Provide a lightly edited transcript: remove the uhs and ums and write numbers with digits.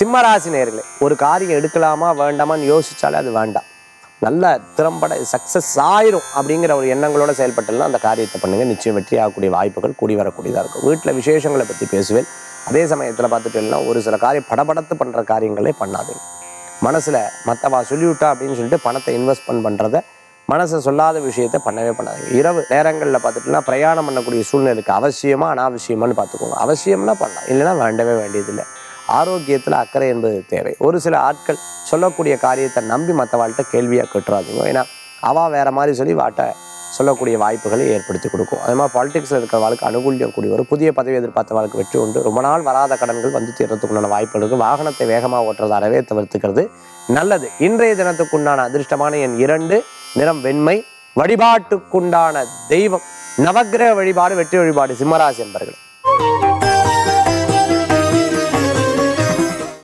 சிம்ம ராசி நேயர்களே, ஒரு காரியம் எடுக்கலாமா வேண்டாமான்னு யோசிச்சாலே அது வேண்டாம். நல்ல திறம்பட சக்ஸஸ் ஆயிரும் அப்படிங்கிற ஒரு எண்ணங்களோட செயல்பட்டலாம் அந்த காரியத்தை பண்ணுங்க. நிச்சயம் வெற்றியாகக்கூடிய வாய்ப்புகள் கூடி வரக்கூடியதாக இருக்கும். வீட்டில் விசேஷங்களை பற்றி பேசுவேன். அதே சமயத்தில் பார்த்துட்டேன்னா ஒரு சில காரியம் படபடத்து பண்ணுற காரியங்களே பண்ணாதீங்க. மனசில் மற்றவா சொல்லிவிட்டா அப்படின்னு சொல்லிட்டு பணத்தை இன்வெஸ்ட்மெண்ட் பண்ணுறத, மனசை சொல்லாத விஷயத்தை பண்ணவே பண்ணாதீங்க. இரவு நேரங்களில் பார்த்துட்டுனா பிரயாணம் பண்ணக்கூடிய சூழ்நிலைக்கு அவசியமா அனாவசியமானு பார்த்துக்கோங்க. அவசியம்னா பண்ணலாம், இல்லைன்னா வேண்டவே வேண்டியதில்லை. ஆரோக்கியத்தில் அக்கறை என்பது தேவை. ஒரு சில ஆட்கள் சொல்லக்கூடிய காரியத்தை நம்பி மற்றவாழ்கிட்ட கேள்வியாக கட்டுறாதீங்க. ஏன்னா அவள் வேறு மாதிரி சொல்லி வாட்ட சொல்லக்கூடிய வாய்ப்புகளை ஏற்படுத்தி கொடுக்கும். அதே மாதிரி பாலிடிக்ஸில் இருக்கிற வாழ்க்கை அனுகூலியம் கூடிய ஒரு புதிய பதவி எதிர்பார்த்த வாழ்க்கை வெற்றி உண்டு. ரொம்ப நாள் வராத கடன்கள் வந்து தீர்றதுக்குண்டான வாய்ப்புகள் இருக்குது. வாகனத்தை வேகமாக ஓட்டுறது அறவே தவிர்த்துக்கிறது நல்லது. இன்றைய தினத்துக்குண்டான அதிர்ஷ்டமான என் 2, நிறம் வெண்மை. வழிபாட்டுக்குண்டான தெய்வம் நவக்கிரக வழிபாடு, வெற்றி வழிபாடு. சிம்மராசி என்பர்கள்.